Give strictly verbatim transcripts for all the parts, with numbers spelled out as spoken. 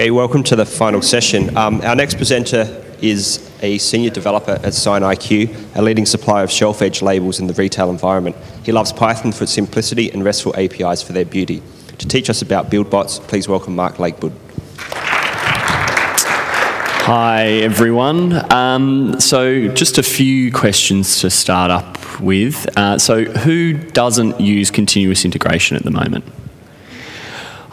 Okay, welcome to the final session. Um, our next presenter is a senior developer at SignIQ, a leading supplier of shelf edge labels in the retail environment. He loves Python for its simplicity and RESTful A P Is for their beauty. To teach us about Buildbots, please welcome Mark Lakewood. Hi everyone. Um, so just a few questions to start up with. Uh, so who doesn't use continuous integration at the moment?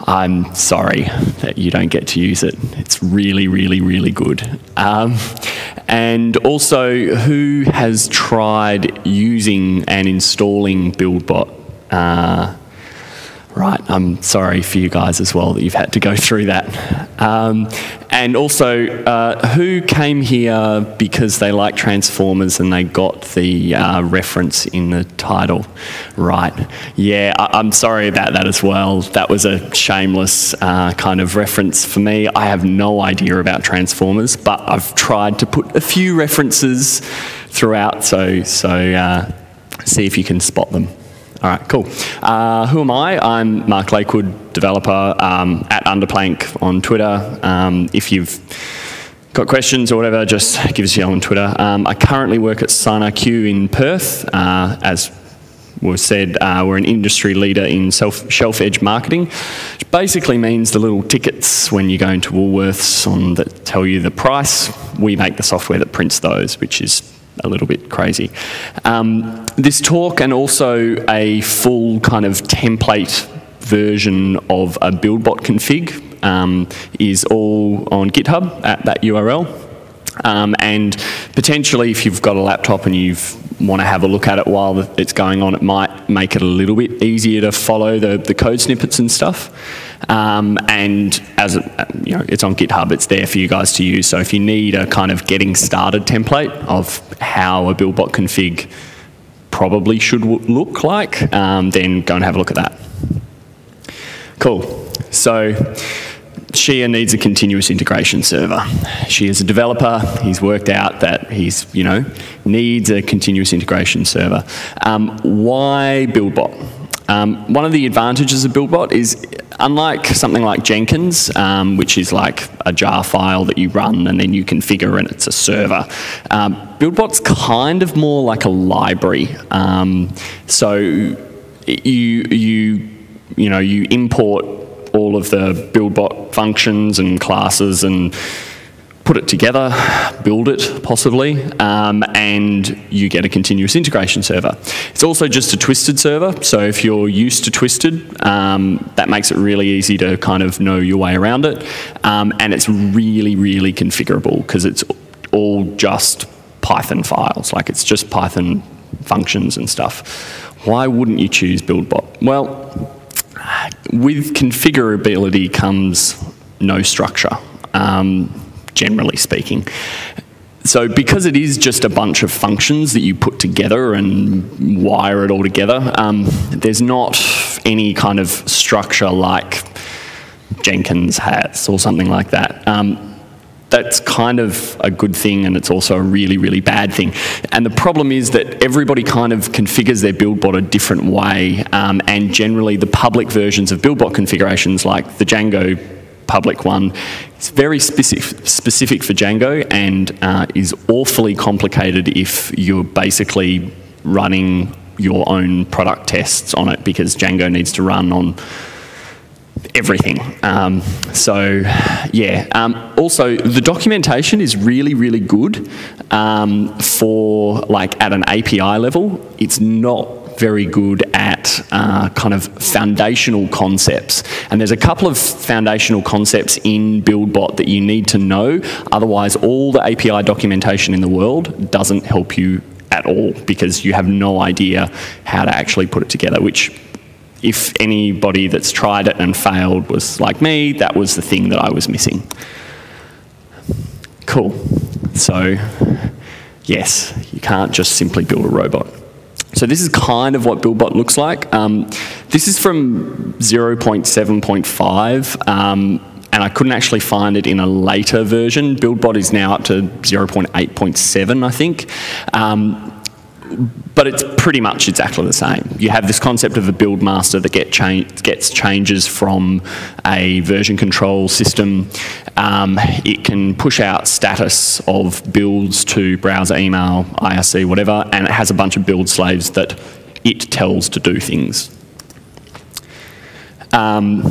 I'm sorry that you don't get to use it. It's really, really, really good. Um, and also, who has tried using and installing Buildbot? Uh, right, I'm sorry for you guys as well that you've had to go through that. Um, and also, uh, who came here because they like Transformers and they got the uh, reference in the title? Right, yeah, I I'm sorry about that as well. That was a shameless uh, kind of reference for me. I have no idea about Transformers, but I've tried to put a few references throughout, so, so uh, see if you can spot them. All right, cool. Uh, who am I? I'm Mark Lakewood, developer um, at Underplank on Twitter. Um, if you've got questions or whatever, just give us a yell on Twitter. Um, I currently work at SignIQ in Perth. Uh, as was said, uh, we're an industry leader in self shelf edge marketing, which basically means the little tickets when you go into Woolworths on that tell you the price. We make the software that prints those, which is a little bit crazy. Um, this talk and also a full kind of template version of a Buildbot config um, is all on GitHub at that U R L. Um, and potentially if you've got a laptop and you want to have a look at it while it's going on, it might make it a little bit easier to follow the, the code snippets and stuff. Um, and as it, you know, it's on GitHub, it's there for you guys to use. So if you need a kind of getting started template of how a Buildbot config probably should w look like, um, then go and have a look at that. Cool. So Shia needs a continuous integration server. She is a developer. He's worked out that he's, you know, needs a continuous integration server. Um, why Buildbot? Um, one of the advantages of Buildbot is, unlike something like Jenkins, um, which is like a jar file that you run and then you configure and it's a server, um, Buildbot's kind of more like a library. Um, so you, you, you know, you import all of the Buildbot functions and classes and put it together, build it possibly, um, and you get a continuous integration server. It's also just a Twisted server, so if you're used to Twisted, um, that makes it really easy to kind of know your way around it, um, and it's really, really configurable because it's all just Python files, like it's just Python functions and stuff. Why wouldn't you choose Buildbot? Well, with configurability comes no structure, um, generally speaking. So because it is just a bunch of functions that you put together and wire it all together, um, there's not any kind of structure like Jenkins has or something like that. Um, that's kind of a good thing, and it's also a really, really bad thing. And the problem is that everybody kind of configures their Buildbot a different way, um, and generally the public versions of Buildbot configurations, like the Django public one, it's very specific, specific for Django, and uh, is awfully complicated if you're basically running your own product tests on it, because Django needs to run on everything. Um, so, yeah. Um, also, the documentation is really, really good um, for, like, at an A P I level. It's not very good at uh, kind of foundational concepts. And there's a couple of foundational concepts in Buildbot that you need to know. Otherwise, all the A P I documentation in the world doesn't help you at all, because you have no idea how to actually put it together, which, if anybody that's tried it and failed was like me, that was the thing that I was missing. Cool. So, yes, you can't just simply build a robot. So this is kind of what Buildbot looks like. Um, this is from zero point seven point five, um, and I couldn't actually find it in a later version. Buildbot is now up to zero point eight point seven, I think. Um, But it's pretty much exactly the same. You have this concept of a build master that get cha gets changes from a version control system. Um, it can push out status of builds to browser, email, I R C, whatever, and it has a bunch of build slaves that it tells to do things. Um,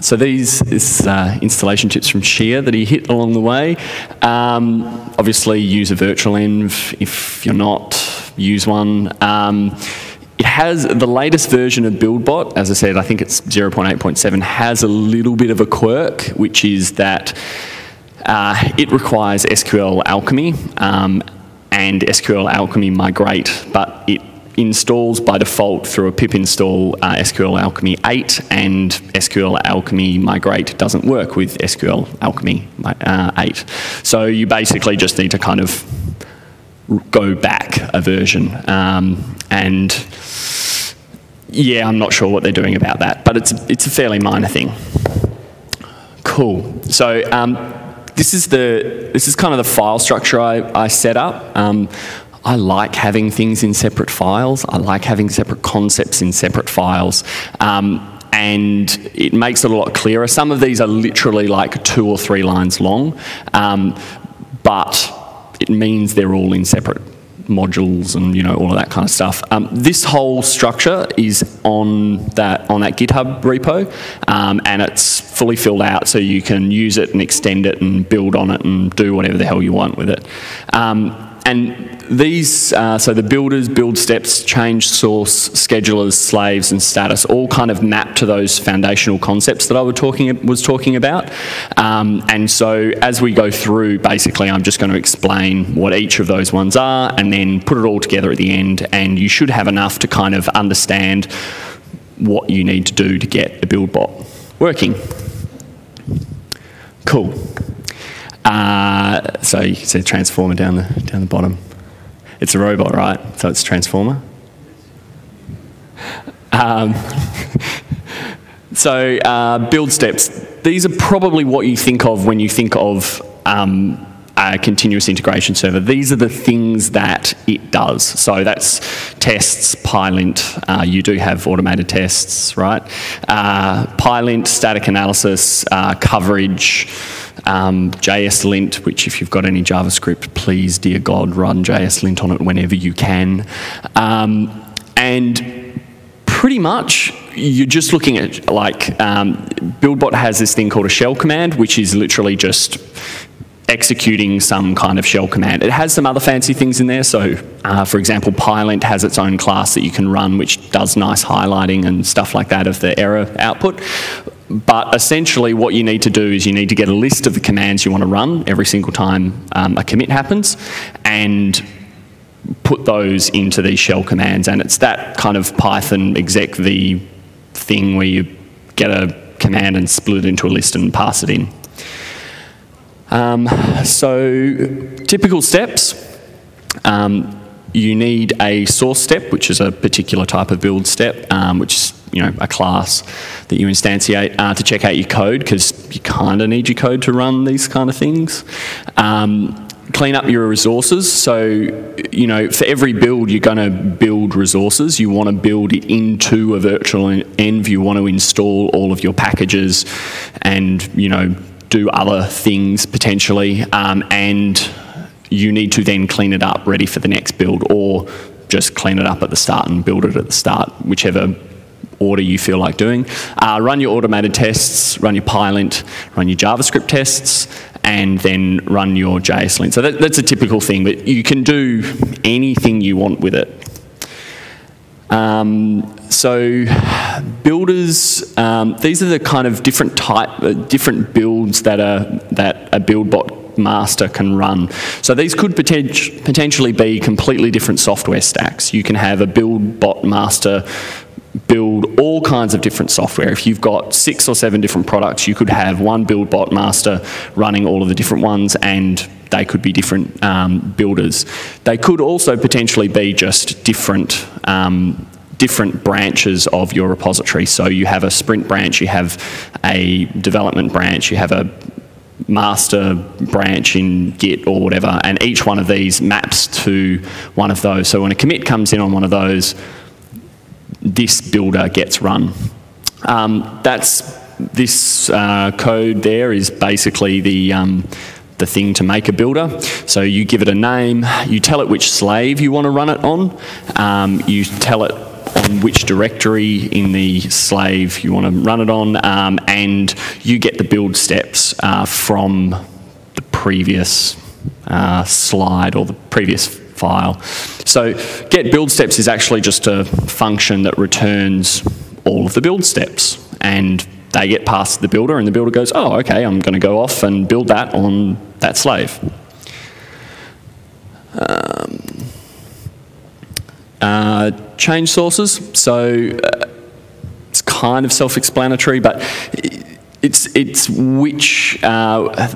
so these is uh, installation tips from Shia that he hit along the way. Um, obviously, use a virtual env if you're not. Use one. Um, it has the latest version of Buildbot, as I said, I think it's zero point eight point seven, has a little bit of a quirk, which is that uh, it requires SQLAlchemy, um, and SQLAlchemy migrate, but it installs by default through a pip install uh, SQLAlchemy eight, and SQLAlchemy migrate doesn't work with SQLAlchemy uh, eight. So you basically just need to kind of go back a version, um, and yeah, I'm not sure what they're doing about that, but it's it's a fairly minor thing. Cool. So um, this is the this is kind of the file structure I I set up. Um, I like having things in separate files. I like having separate concepts in separate files. Um, And it makes it a lot clearer. Some of these are literally like two or three lines long, um, but it means they're all in separate modules and you know all of that kind of stuff. Um, this whole structure is on that on that GitHub repo, um, and it's fully filled out, so you can use it and extend it and build on it and do whatever the hell you want with it. Um, and these, uh, so the builders, build steps, change source, schedulers, slaves, and status all kind of map to those foundational concepts that I was talking, was talking about. Um, and so as we go through, basically I'm just going to explain what each of those ones are and then put it all together at the end, and you should have enough to kind of understand what you need to do to get a build bot working. Cool. Uh, so you can see transformer down the, down the bottom. It's a robot, right? So it's a transformer. Um, so uh, build steps. These are probably what you think of when you think of um, a continuous integration server. These are the things that it does. So that's tests, PyLint. Uh, you do have automated tests, right? Uh, PyLint, static analysis, uh, coverage. Um, JSLint, which if you've got any JavaScript, please, dear God, run JSLint on it whenever you can. Um, and pretty much you're just looking at, like, um, Buildbot has this thing called a shell command, which is literally just executing some kind of shell command. It has some other fancy things in there. So, uh, for example, PyLint has its own class that you can run, which does nice highlighting and stuff like that of the error output. But essentially what you need to do is you need to get a list of the commands you want to run every single time um, a commit happens and put those into these shell commands. And it's that kind of Python exec v thing where you get a command and split it into a list and pass it in. Um, so typical steps. Um, you need a source step, which is a particular type of build step, um, which is you know, a class that you instantiate uh, to check out your code, because you kind of need your code to run these kind of things. Um, clean up your resources. So, you know, for every build, you're going to build resources. You want to build it into a virtual env. You want to install all of your packages and, you know, do other things potentially. Um, and you need to then clean it up, ready for the next build, or just clean it up at the start and build it at the start, whichever order you feel like doing. Uh, run your automated tests, run your PyLint, run your JavaScript tests, and then run your JSLint. So that, that's a typical thing, but you can do anything you want with it. Um, so builders, um, these are the kind of different type, uh, different builds that a, that a Buildbot master can run. So these could poten- potentially be completely different software stacks. You can have a Buildbot master build all kinds of different software. If you've got six or seven different products, you could have one Buildbot master running all of the different ones, and they could be different um, builders. They could also potentially be just different um, different branches of your repository. So you have a sprint branch, you have a development branch, you have a master branch in Git or whatever, and each one of these maps to one of those. So when a commit comes in on one of those, this builder gets run. Um, that's this uh, code there is basically the um, the thing to make a builder. So you give it a name, you tell it which slave you want to run it on, um, you tell it on which directory in the slave you want to run it on, um, and you get the build steps uh, from the previous uh, slide or the previous file. So get build steps is actually just a function that returns all of the build steps, and they get passed to the builder, and the builder goes, oh, okay, I'm going to go off and build that on that slave. Um, uh, change sources. So uh, it's kind of self-explanatory, but it's, it's which, uh,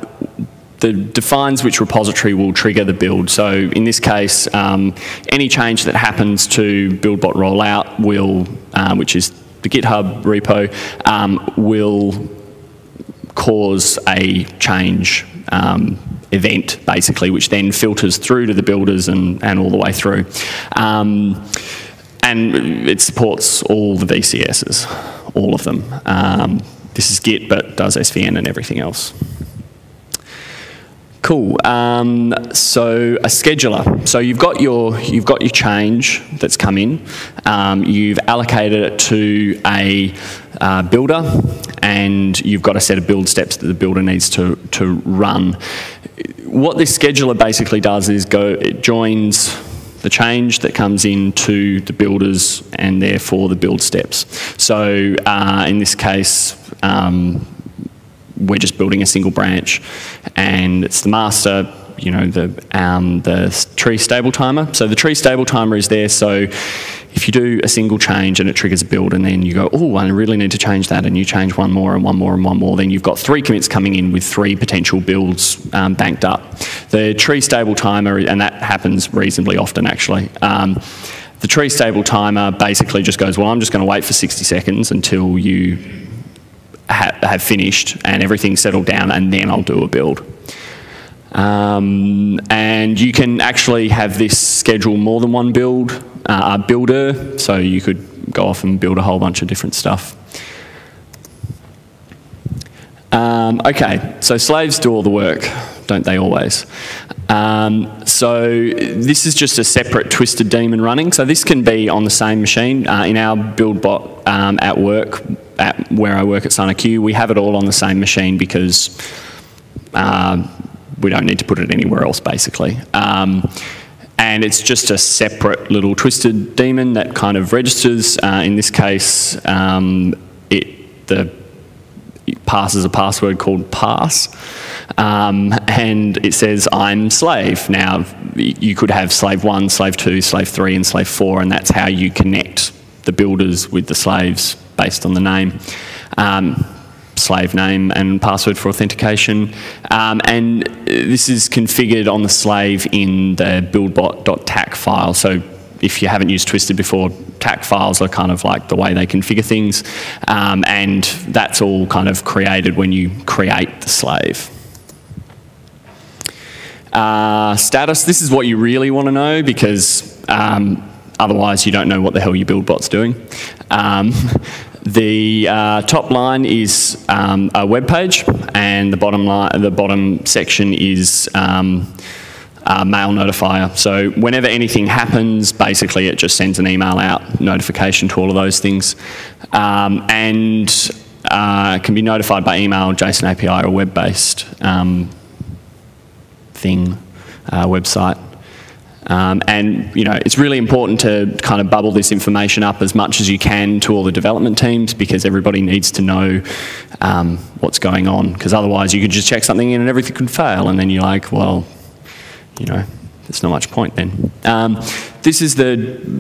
the defines which repository will trigger the build. So in this case, um, any change that happens to Buildbot rollout will, uh, which is the GitHub repo, um, will cause a change um, event, basically, which then filters through to the builders and, and all the way through. Um, and it supports all the V C Ss, all of them. Um, this is Git, but does S V N and everything else. Cool. Um, so a scheduler. So you've got your you've got your change that's come in. Um, you've allocated it to a uh, builder, and you've got a set of build steps that the builder needs to to run. What this scheduler basically does is go it joins the change that comes in to the builders and therefore the build steps. So uh, in this case, Um, we're just building a single branch, and it's the master, you know, the, um, the tree stable timer. So the tree stable timer is there, so if you do a single change and it triggers a build, and then you go, oh, I really need to change that, and you change one more and one more and one more, then you've got three commits coming in with three potential builds um, banked up. The tree stable timer, and that happens reasonably often actually, um, the tree stable timer basically just goes, well, I'm just going to wait for sixty seconds until you have finished and everything's settled down, and then I'll do a build. Um, and you can actually have this schedule more than one build, uh, builder, so you could go off and build a whole bunch of different stuff. Um, okay, so slaves do all the work, don't they always? Um, so this is just a separate Twisted daemon running. So this can be on the same machine. Uh, in our Buildbot um, at work, at where I work at SignIQ, we have it all on the same machine because uh, we don't need to put it anywhere else, basically. Um, and it's just a separate little Twisted daemon that kind of registers. Uh, in this case, um, it, the, it passes a password called pass, um, and it says, I'm slave. Now, you could have slave one, slave two, slave three, and slave four, and that's how you connect the builders with the slaves, based on the name, um, slave name and password for authentication. Um, and this is configured on the slave in the buildbot dot tac file. So if you haven't used Twisted before, tac files are kind of like the way they configure things. Um, and that's all kind of created when you create the slave. Uh, status, this is what you really want to know, because um, otherwise you don't know what the hell your Buildbot's doing. Um, the uh, top line is um, a web page, and the bottom line, the bottom section is um, a mail notifier. So whenever anything happens, basically it just sends an email out notification to all of those things, um, and uh, can be notified by email, JSON A P I, or web-based um, thing, uh, website. Um, and, you know, it's really important to kind of bubble this information up as much as you can to all the development teams, because everybody needs to know um, what's going on, because otherwise you could just check something in and everything could fail, and then you're like, well, you know, there's not much point then. Um, this is the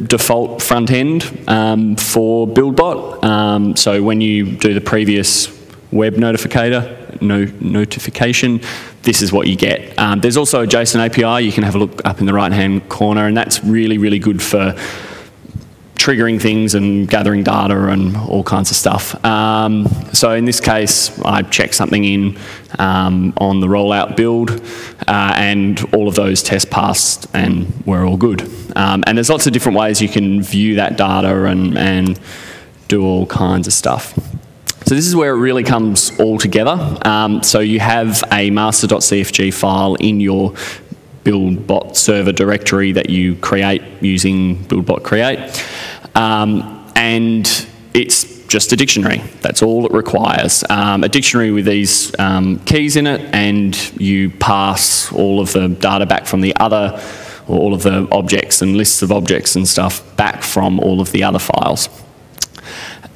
default front end um, for Buildbot. Um, so when you do the previous web notificator, no notification, this is what you get. Um, there's also a JSON A P I, you can have a look up in the right hand corner, and that's really, really good for triggering things and gathering data and all kinds of stuff. Um, so in this case, I checked something in um, on the rollout build, uh, and all of those tests passed and we're all good. Um, and there's lots of different ways you can view that data and, and do all kinds of stuff. So this is where it really comes all together. Um, so you have a master.cfg file in your Buildbot server directory that you create using Buildbot create, um, and it's just a dictionary. That's all it requires. Um, a dictionary with these um, keys in it, and you pass all of the data back from the other, or all of the objects and lists of objects and stuff back from all of the other files.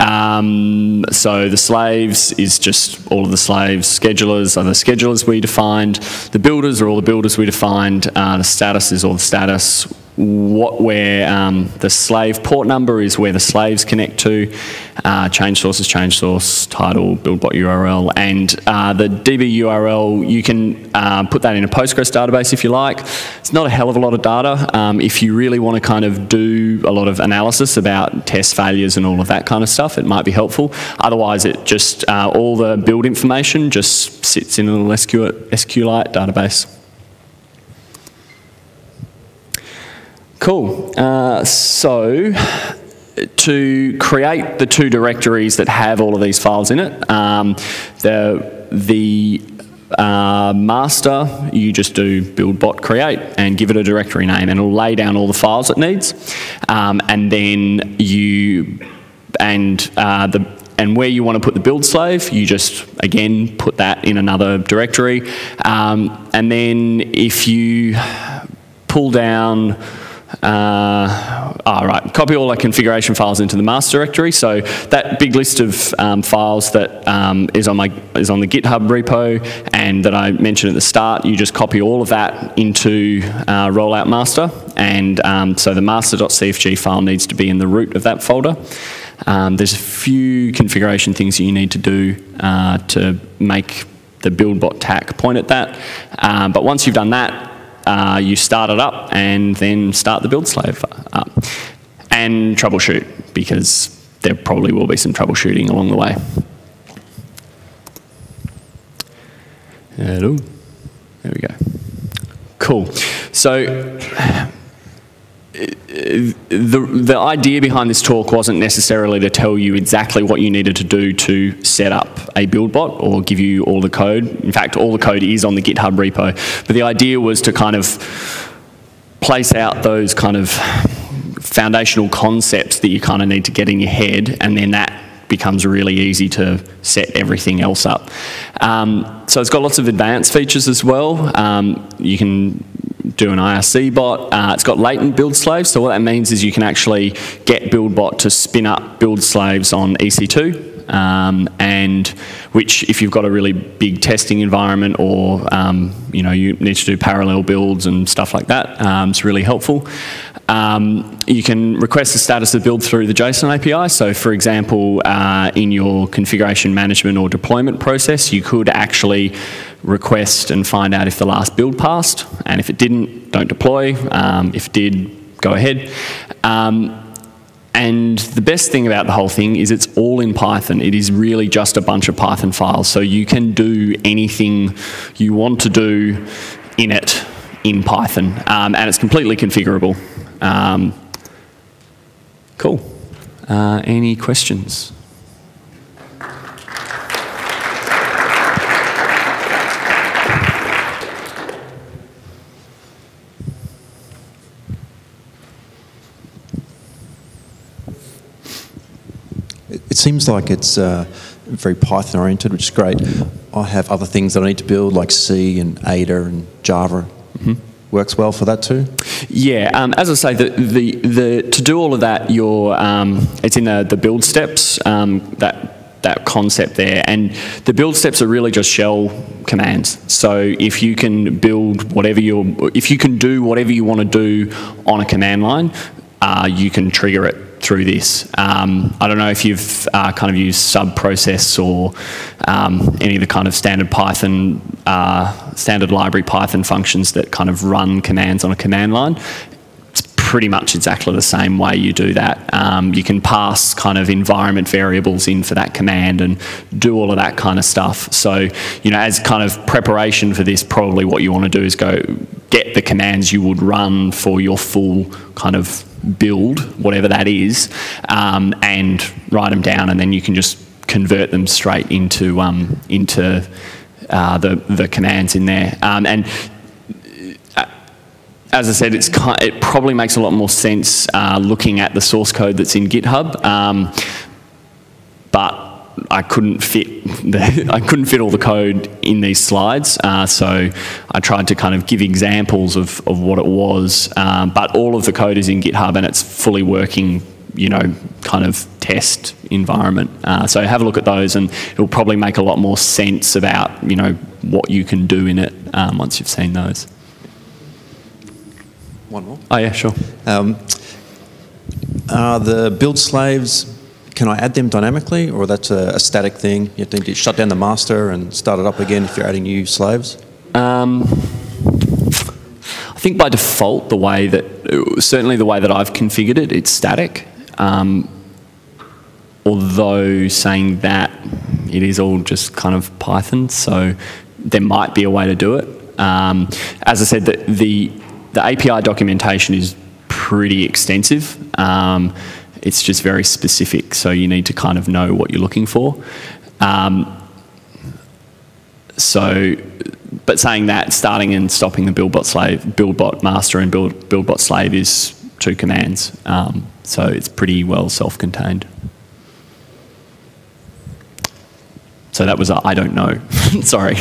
Um, so the slaves is just all of the slaves. Schedulers are the schedulers we defined. The builders are all the builders we defined. Uh, the status is all the status. What where um, the slave port number is where the slaves connect to. Uh, change source is change source, title, buildbot U R L, and uh, the D B U R L, you can uh, put that in a Postgres database if you like. It's not a hell of a lot of data. Um, if you really want to kind of do a lot of analysis about test failures and all of that kind of stuff, it might be helpful. Otherwise, it just, uh, all the build information just sits in a little SQLite database. Cool. Uh, so to create the two directories that have all of these files in it, um, the, the uh, master, you just do buildbot create and give it a directory name, and it'll lay down all the files it needs, um, and then you and uh, the and where you want to put the build slave, you just, again, put that in another directory, um, and then if you pull down Uh, all right, copy all our configuration files into the master directory. So that big list of um, files that um, is on my is on the GitHub repo and that I mentioned at the start, you just copy all of that into uh, rollout master, and um, so the master.cfg file needs to be in the root of that folder. Um, there's a few configuration things that you need to do uh, to make the buildbot tack point at that, um, but once you've done that, Uh, you start it up and then start the build slave up and troubleshoot, because there probably will be some troubleshooting along the way. Hello. There we go. Cool. So The, the idea behind this talk wasn't necessarily to tell you exactly what you needed to do to set up a buildbot or give you all the code. In fact, all the code is on the GitHub repo. But the idea was to kind of place out those kind of foundational concepts that you kind of need to get in your head, and then that becomes really easy to set everything else up. Um, so it's got lots of advanced features as well. Um, you can do an I R C bot. Uh, it's got latent build slaves, so what that means is you can actually get buildbot to spin up build slaves on E C two, um, and which, if you've got a really big testing environment or um, you know, you need to do parallel builds and stuff like that, um, it's really helpful. Um, you can request the status of build through the JSON A P I. So, for example, uh, in your configuration management or deployment process, you could actually request and find out if the last build passed. And if it didn't, don't deploy. Um, if it did, go ahead. Um, And the best thing about the whole thing is it's all in Python. It is really just a bunch of Python files. So you can do anything you want to do in it in Python. Um, and it's completely configurable. Um, cool. Uh, any questions? It seems like it's uh, very Python oriented, which is great. I have other things that I need to build, like C and Ada and Java. Mm-hmm. Works well for that too? Yeah, um, as I say, the, the, the, to do all of that, your, um, it's in the, the build steps, um, that, that concept there. And the build steps are really just shell commands. So if you can build whatever you're, if you can do whatever you want to do on a command line, uh, you can trigger it through this. Um, I don't know if you've uh, kind of used sub-process or um, any of the kind of standard Python, uh, standard library Python functions that kind of run commands on a command line. It's pretty much exactly the same way you do that. Um, you can pass kind of environment variables in for that command and do all of that kind of stuff. So, you know, as kind of preparation for this, probably what you want to do is go get the commands you would run for your full kind of build, whatever that is, um, and write them down, and then you can just convert them straight into um, into uh, the the commands in there. Um, and as I said, it's kind, it probably makes a lot more sense uh, looking at the source code that's in GitHub. Um, but I couldn't fit the, I couldn't fit all the code in these slides, uh, so I tried to kind of give examples of, of what it was. Um, but all of the code is in GitHub, and it's fully working, you know, kind of test environment. Uh, so have a look at those, and it'll probably make a lot more sense about, you know, what you can do in it um, once you've seen those. One more? Oh yeah, sure. Um, are the build slaves, can I add them dynamically, or that's a, a static thing? You have to shut down the master and start it up again if you're adding new slaves? Um, I think by default, the way that, certainly the way that I've configured it, it's static. Um, although saying that, it is all just kind of Python, so there might be a way to do it. Um, as I said, the, the The A P I documentation is pretty extensive. Um, it's just very specific, so you need to kind of know what you're looking for. Um, so, but saying that, starting and stopping the buildbot slave, buildbot master and build buildbot slave is two commands. Um, so it's pretty well self-contained. So that was a, I don't know. Sorry.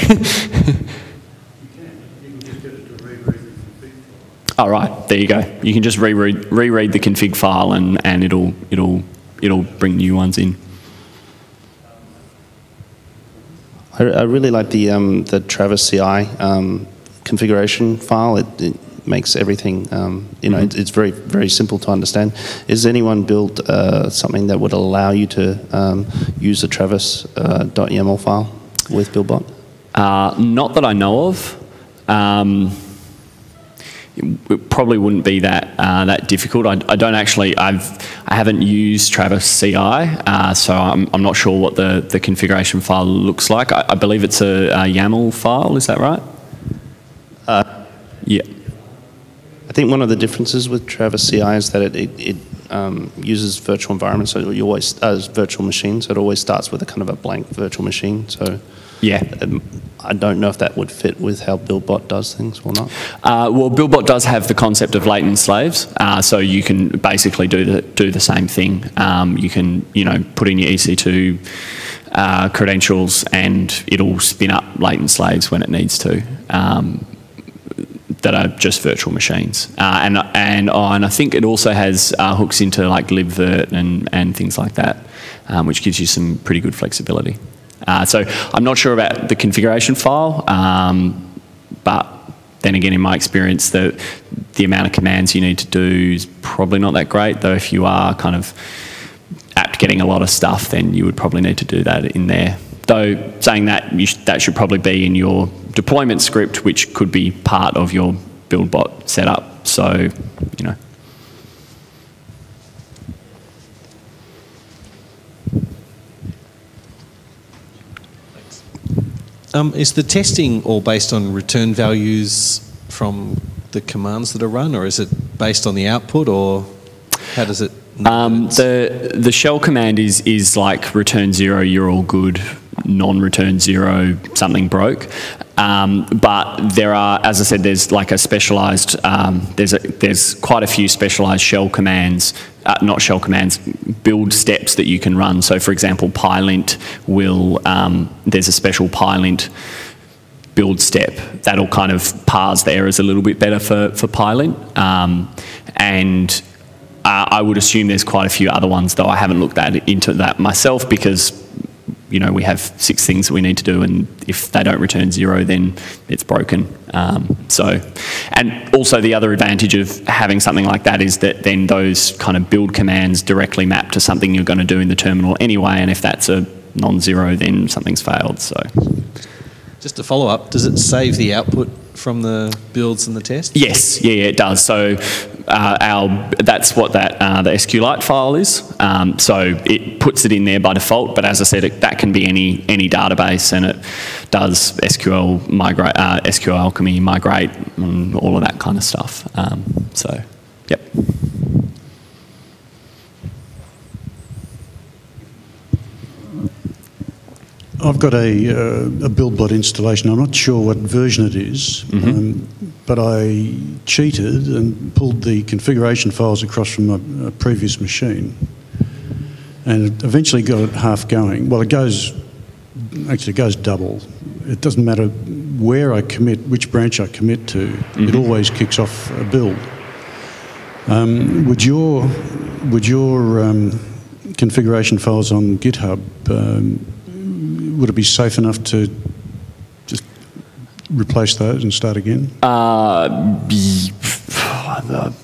All right, there you go. You can just reread, reread the config file, and, and it'll it'll it'll bring new ones in. I, I really like the um, the Travis C I um, configuration file. It, it makes everything um, you know. Mm-hmm. it, it's very very simple to understand. Has anyone built uh, something that would allow you to um, use the Travis uh, .yaml file with Buildbot? Uh, not that I know of. Um, It probably wouldn't be that uh, that difficult. I, I don't actually. I've I haven't used Travis C I, uh, so I'm I'm not sure what the the configuration file looks like. I, I believe it's a, a YAML file. Is that right? Uh, yeah. I think one of the differences with Travis C I is that it it, it um, uses virtual environments. So you always uh, virtual machines. So it always starts with a kind of a blank virtual machine. So. Yeah, um, I don't know if that would fit with how Buildbot does things or not. Uh, well, Buildbot does have the concept of latent slaves, uh, so you can basically do the do the same thing. Um, you can, you know, put in your E C two uh, credentials, and it'll spin up latent slaves when it needs to, um, that are just virtual machines. Uh, and and oh, and I think it also has uh, hooks into like LibVirt and and things like that, um, which gives you some pretty good flexibility. Uh, so I'm not sure about the configuration file, um, but then again, in my experience, the the amount of commands you need to do is probably not that great. Though if you are kind of apt getting a lot of stuff, then you would probably need to do that in there. Though saying that, you sh that should probably be in your deployment script, which could be part of your Buildbot setup. So, you know. Um, is the testing all based on return values from the commands that are run, or is it based on the output, or how does it? Um, the the shell command is is like return zero, you're all good. Non-return zero, something broke. Um, but there are, as I said, there's like a specialised. Um, there's a, there's quite a few specialised shell commands, uh, not shell commands, build steps that you can run. So, for example, PyLint will. Um, there's a special PyLint build step that'll kind of parse the errors a little bit better for for PyLint, um, and. Uh, I would assume there's quite a few other ones, though I haven't looked that into that myself, because, you know, we have six things that we need to do, and if they don't return zero, then it's broken. Um, so, and also the other advantage of having something like that is that then those kind of build commands directly map to something you're going to do in the terminal anyway, and if that's a non-zero, then something's failed. So, just to follow up, does it save the output from the builds and the tests? Yes, yeah, yeah it does. So. uh, our that's what that uh, the SQLite file is. Um, so it puts it in there by default. But as I said, it, that can be any any database, and it does S Q L migrate, uh, SQLAlchemy migrate, and all of that kind of stuff. Um, so, yep. I've got a, uh, a Buildbot installation. I'm not sure what version it is, mm-hmm. um, but I cheated and pulled the configuration files across from a, a previous machine, and it eventually got it half going. Well, it goes, actually it goes double. It doesn't matter where I commit, which branch I commit to, mm-hmm. it always kicks off a build. Um, would your, would your um, configuration files on GitHub, um, would it be safe enough to just replace those and start again? Uh,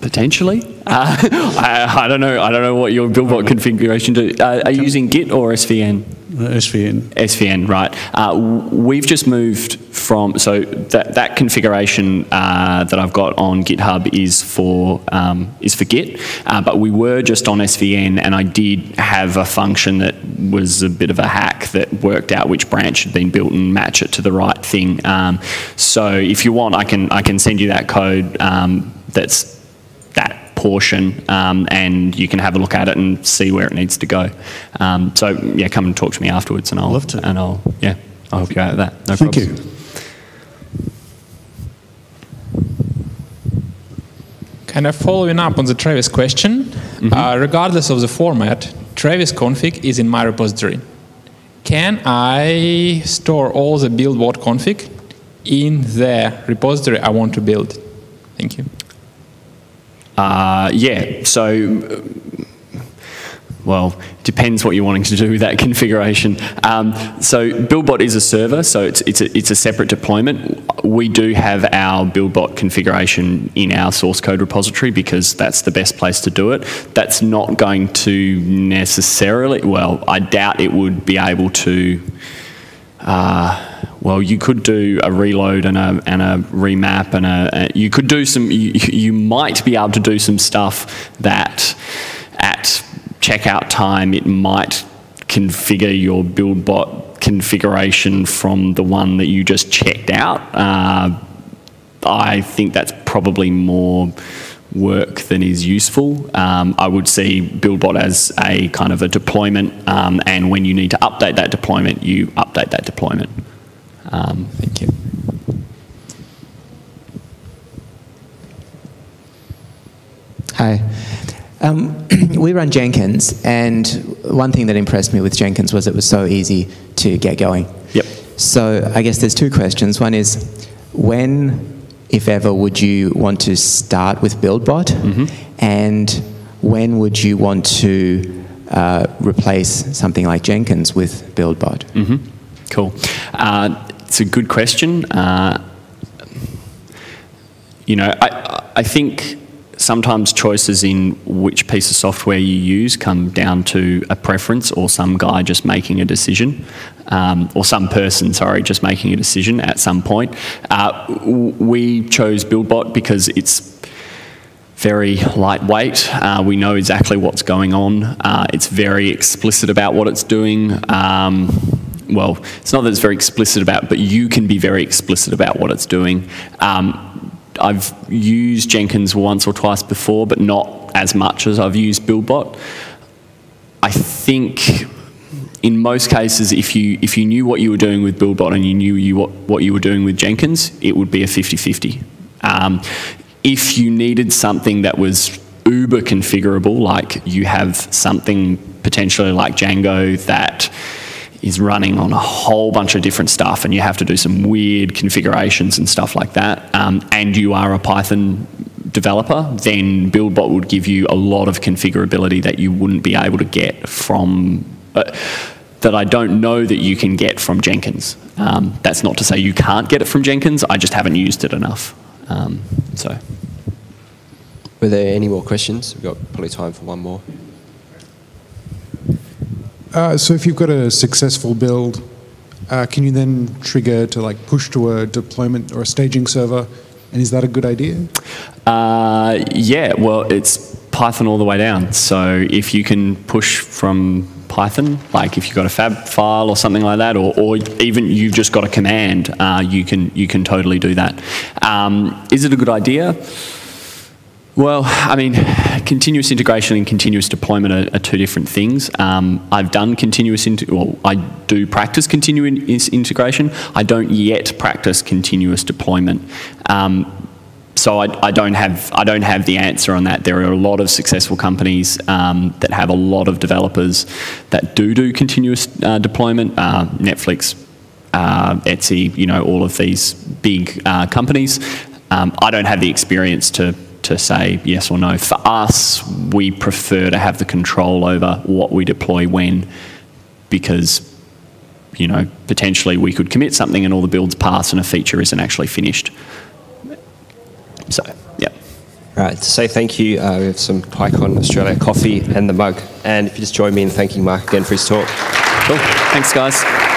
potentially. uh, I, I don't know. I don't know what your Buildbot configuration do. Uh, are you using Git or S V N? Uh, S V N. S V N, right. Uh, we've just moved from, so that that configuration uh, that I've got on GitHub is for um, is for Git, uh, but we were just on S V N, and I did have a function that was a bit of a hack that worked out which branch had been built and match it to the right thing. Um, so if you want, I can I can send you that code. Um, that's that. Portion, um, and you can have a look at it and see where it needs to go. Um, so yeah, come and talk to me afterwards, and I'll love to. and I'll yeah, I'll help you out with that. No Thank problems. you. Kind of following up on the Travis question, mm-hmm. uh, regardless of the format, Travis config is in my repository. Can I store all the Buildbot config in the repository I want to build? Thank you. Uh, yeah, so, well, depends what you're wanting to do with that configuration. Um, so Buildbot is a server, so it's, it's, a, it's a separate deployment. We do have our Buildbot configuration in our source code repository because that's the best place to do it. That's not going to necessarily, well, I doubt it would be able to, uh, well, you could do a reload and a, and a remap, and a, a, you could do some, you, you might be able to do some stuff that at checkout time it might configure your Buildbot configuration from the one that you just checked out. Uh, I think that's probably more work than is useful. Um, I would see Buildbot as a kind of a deployment, um, and when you need to update that deployment, you update that deployment. Um, thank you. Hi. Um, we run Jenkins, and one thing that impressed me with Jenkins was it was so easy to get going. Yep. So I guess there's two questions. One is, when, if ever, would you want to start with Buildbot? Mm-hmm. And when would you want to uh, replace something like Jenkins with Buildbot? Mm-hmm. Cool. Uh, it's a good question. Uh, you know, I, I think sometimes choices in which piece of software you use come down to a preference, or some guy just making a decision, um, or some person, sorry, just making a decision at some point. Uh, we chose Buildbot because it's very lightweight. Uh, we know exactly what's going on. Uh, it's very explicit about what it's doing. Um, well, it's not that it's very explicit about, but you can be very explicit about what it's doing. Um, I've used Jenkins once or twice before, but not as much as I've used Buildbot. I think in most cases, if you, if you knew what you were doing with Buildbot and you knew you, what, what you were doing with Jenkins, it would be a fifty fifty. Um, if you needed something that was uber configurable, like you have something potentially like Django that is running on a whole bunch of different stuff, and you have to do some weird configurations and stuff like that, um, and you are a Python developer, then Buildbot would give you a lot of configurability that you wouldn't be able to get from, uh, that I don't know that you can get from Jenkins. Um, that's not to say you can't get it from Jenkins, I just haven't used it enough. Um, so. Were there any more questions? We've got probably time for one more. Uh, so if you've got a successful build, uh, can you then trigger to like push to a deployment or a staging server And is that a good idea? Uh, yeah, well, it's Python all the way down. So if you can push from Python, like if you've got a fab file or something like that, or, or even you've just got a command, uh, you can you can totally do that. Um, is it a good idea? Well, I mean, continuous integration and continuous deployment are, are two different things. Um, I've done continuous, well, I do practice continuous integration. I don't yet practice continuous deployment. Um, So I, I don't have I don't have the answer on that. There are a lot of successful companies um, that have a lot of developers that do do continuous uh, deployment. Uh, Netflix, uh, Etsy, you know, all of these big uh, companies. Um, I don't have the experience to to say yes or no. For us, we prefer to have the control over what we deploy when, because, you know, potentially we could commit something and all the builds pass and a feature isn't actually finished. So, yeah. Right, to say thank you, uh, we have some PyCon Australia coffee and the mug. And if you just join me in thanking Mark again for his talk. Cool, thanks guys.